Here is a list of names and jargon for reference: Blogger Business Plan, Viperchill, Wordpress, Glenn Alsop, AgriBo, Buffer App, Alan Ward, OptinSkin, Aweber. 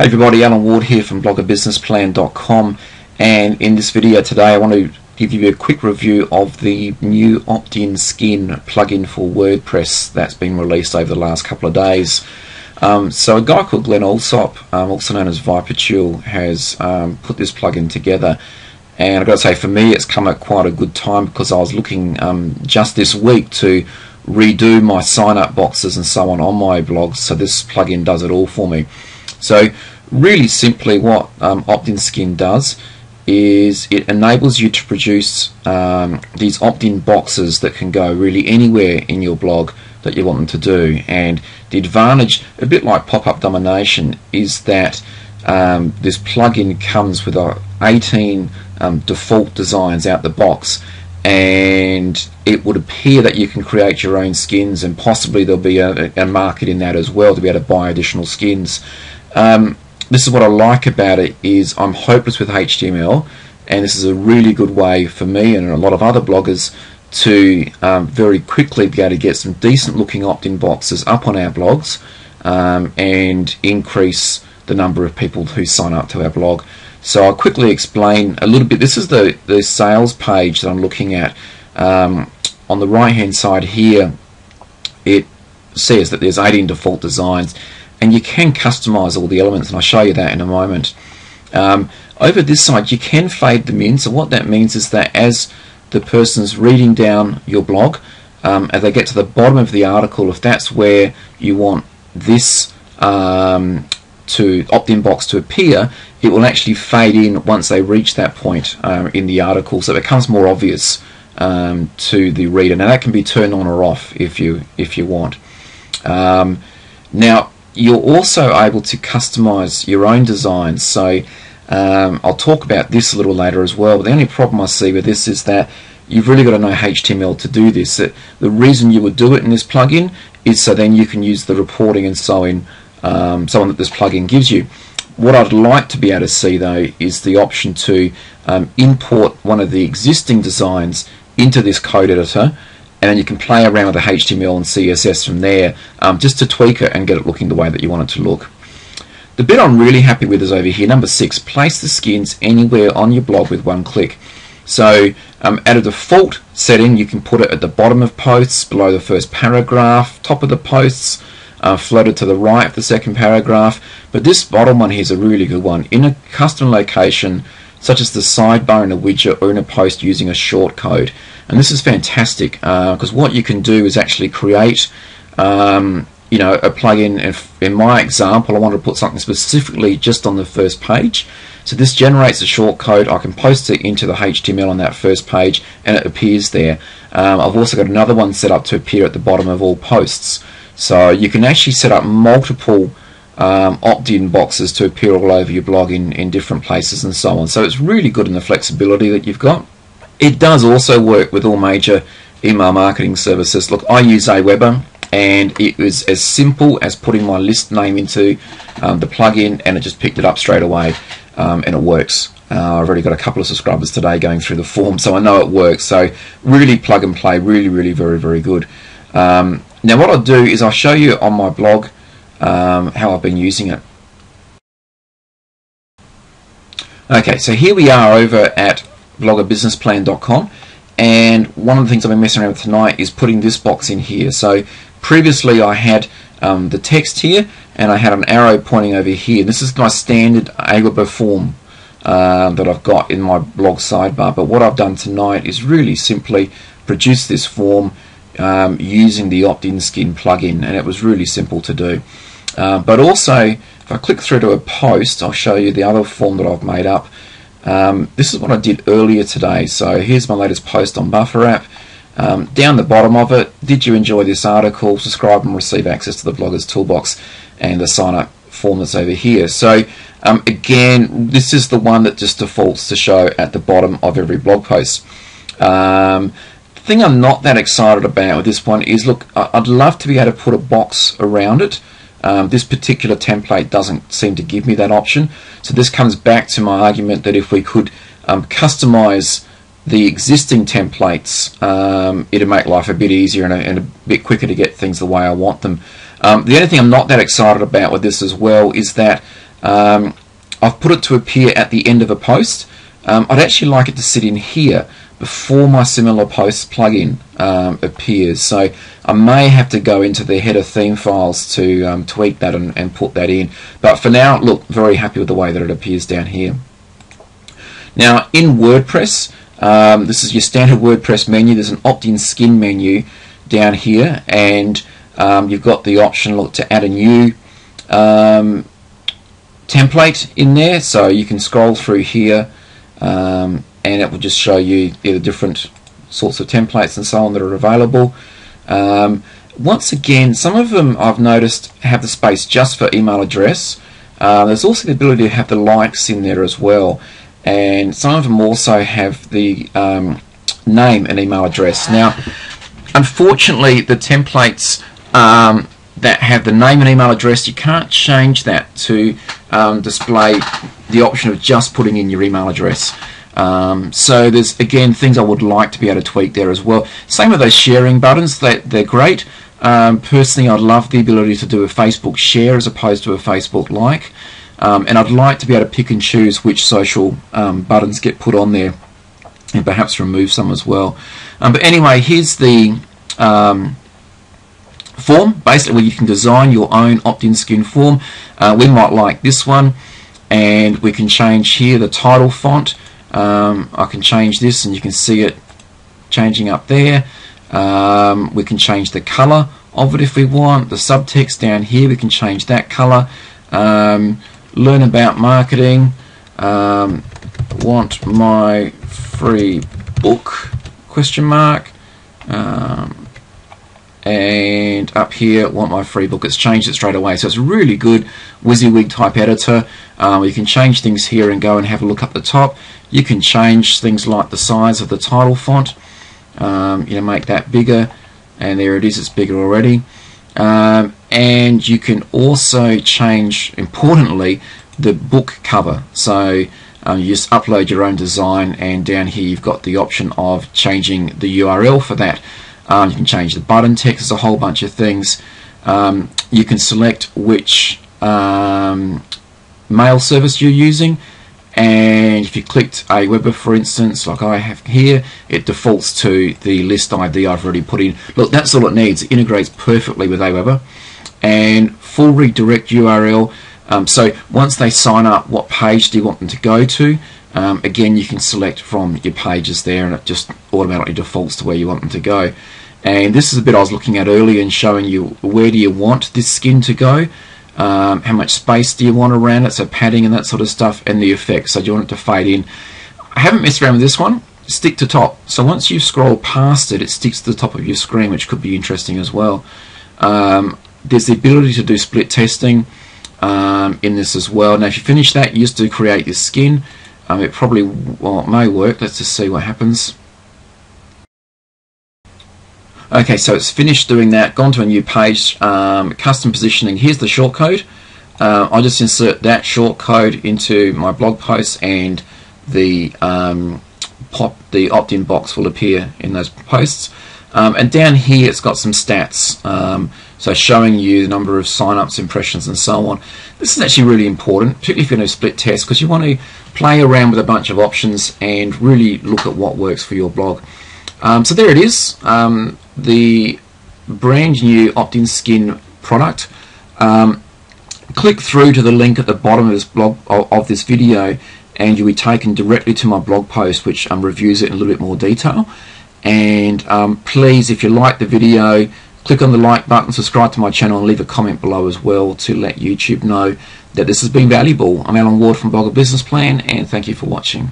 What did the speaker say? Hey everybody, Alan Ward here from bloggerbusinessplan.com, and in this video today I want to give you a quick review of the new OptinSkin plugin for WordPress that's been released over the last couple of days. So a guy called Glenn Alsop, also known as Viperchill, has put this plugin together, and I've got to say for me it's come at quite a good time because I was looking just this week to redo my sign up boxes and so on my blog, so this plugin does it all for me. So really simply what OptinSkin does is it enables you to produce these opt-in boxes that can go really anywhere in your blog that you want them to do. And the advantage, a bit like pop-up domination, is that this plugin comes with 18 default designs out the box, and it would appear that you can create your own skins, and possibly there'll be a market in that as well to be able to buy additional skins. This is what I like about it, is I'm hopeless with HTML, and this is a really good way for me and a lot of other bloggers to very quickly be able to get some decent looking opt-in boxes up on our blogs and increase the number of people who sign up to our blog. So I'll quickly explain a little bit. This is the sales page that I'm looking at. On the right hand side here it says that there's 18 default designs, and you can customize all the elements, and I'll show you that in a moment. Over this side you can fade them in, so what that means is that as the person's reading down your blog, as they get to the bottom of the article, if that's where you want this opt-in box to appear, it will actually fade in once they reach that point in the article, so it becomes more obvious to the reader. Now that can be turned on or off if you want. Now you're also able to customize your own designs, so I'll talk about this a little later as well, but the only problem I see with this is that you've really got to know HTML to do this. The reason you would do it in this plugin is so then you can use the reporting and so on that this plugin gives you. What I'd like to be able to see though is the option to import one of the existing designs into this code editor, and then you can play around with the HTML and CSS from there just to tweak it and get it looking the way that you want it to look. The bit I'm really happy with is over here, number 6, place the skins anywhere on your blog with one click. So at a default setting you can put it at the bottom of posts, below the first paragraph, top of the posts, floated to the right of the second paragraph, but this bottom one here is a really good one, in a custom location such as the sidebar in a widget or in a post using a shortcode. And this is fantastic because what you can do is actually create you know, a plugin. If, in my example, I wanted to put something specifically just on the first page, so this generates a shortcode, I can post it into the HTML on that first page and it appears there. I've also got another one set up to appear at the bottom of all posts. So you can actually set up multiple opt-in boxes to appear all over your blog in different places and so on. So it's really good in the flexibility that you've got. It does also work with all major email marketing services. Look, I use Aweber, and it was as simple as putting my list name into the plugin and it just picked it up straight away, and it works. I've already got a couple of subscribers today going through the form, so I know it works. So really plug and play, really very, very good. Now what I'll do is I'll show you on my blog how I've been using it. Okay, so here we are over at bloggerbusinessplan.com, and one of the things I've been messing around with tonight is putting this box in here. So previously I had the text here and I had an arrow pointing over here. This is my standard AgriBo form that I've got in my blog sidebar, but what I've done tonight is really simply produce this form using the OptinSkin plugin, and it was really simple to do. But also, if I click through to a post, I'll show you the other form that I've made up. This is what I did earlier today. So here's my latest post on Buffer App. Down the bottom of it, did you enjoy this article? Subscribe and receive access to the Blogger's Toolbox, and the sign up form that's over here. So again, this is the one that just defaults to show at the bottom of every blog post. The thing I'm not that excited about with this one is, look, I'd love to be able to put a box around it. This particular template doesn't seem to give me that option, so this comes back to my argument that if we could customize the existing templates, it'd make life a bit easier and a bit quicker to get things the way I want them. The only thing I'm not that excited about with this as well is that I've put it to appear at the end of a post. I'd actually like it to sit in here before my similar posts plugin appears, so I may have to go into the header theme files to tweak that and put that in. But for now, look, very happy with the way that it appears down here. Now in WordPress, this is your standard WordPress menu. There's an opt-in skin menu down here, and you've got the option, look, to add a new template in there. So you can scroll through here, and it will just show you the different sorts of templates and so on that are available. Once again, some of them I've noticed have the space just for email address. There's also the ability to have the likes in there as well, and some of them also have the name and email address. Now, unfortunately, the templates that have the name and email address, you can't change that to display the option of just putting in your email address. So there's, again, things I would like to be able to tweak there as well. Same with those sharing buttons, they're great. Personally, I'd love the ability to do a Facebook share as opposed to a Facebook like. And I'd like to be able to pick and choose which social buttons get put on there, and perhaps remove some as well. But anyway, here's the form, basically, where you can design your own opt-in skin form. We might like this one, and we can change here the title font. I can change this, and you can see it changing up there. We can change the color of it if we want. The subtext down here, we can change that color. Learn about marketing. Want my free book? Question mark. And up here, want my free book. It's changed it straight away, so it's a really good WYSIWYG type editor. You can change things here and go and have a look up the top. You can change things like the size of the title font. You know, make that bigger, and there it is. It's bigger already. And you can also change, importantly, the book cover. So you just upload your own design, and down here you've got the option of changing the URL for that. You can change the button text. There's a whole bunch of things. You can select which mail service you're using, and if you clicked Aweber, for instance, like I have here, it defaults to the list ID I've already put in. Look, that's all it needs. It integrates perfectly with Aweber. And full redirect URL, so once they sign up, what page do you want them to go to? Again, you can select from your pages there, and it just automatically defaults to where you want them to go. And this is a bit I was looking at earlier and showing you, where do you want this skin to go, how much space do you want around it, so padding and that sort of stuff, and the effects. So do you want it to fade in? I haven't messed around with this one. Stick to top. So once you scroll past it, it sticks to the top of your screen, which could be interesting as well. There's the ability to do split testing in this as well. Now, if you finish that, you just do create your skin. It probably, well, it may work. Let's just see what happens. Okay, so it's finished doing that, gone to a new page, custom positioning. Here's the shortcode. I'll just insert that shortcode into my blog post, and the opt-in box will appear in those posts. And down here it's got some stats, so showing you the number of sign-ups, impressions and so on. This is actually really important, particularly if you're going to split test, because you want to play around with a bunch of options and really look at what works for your blog. So there it is, the brand new opt-in skin product. Click through to the link at the bottom of this blog, of this video, and you'll be taken directly to my blog post, which reviews it in a little bit more detail. And please, if you like the video, click on the like button, subscribe to my channel, and leave a comment below as well to let YouTube know that this has been valuable. I'm Alan Ward from Blogger Business Plan, and thank you for watching.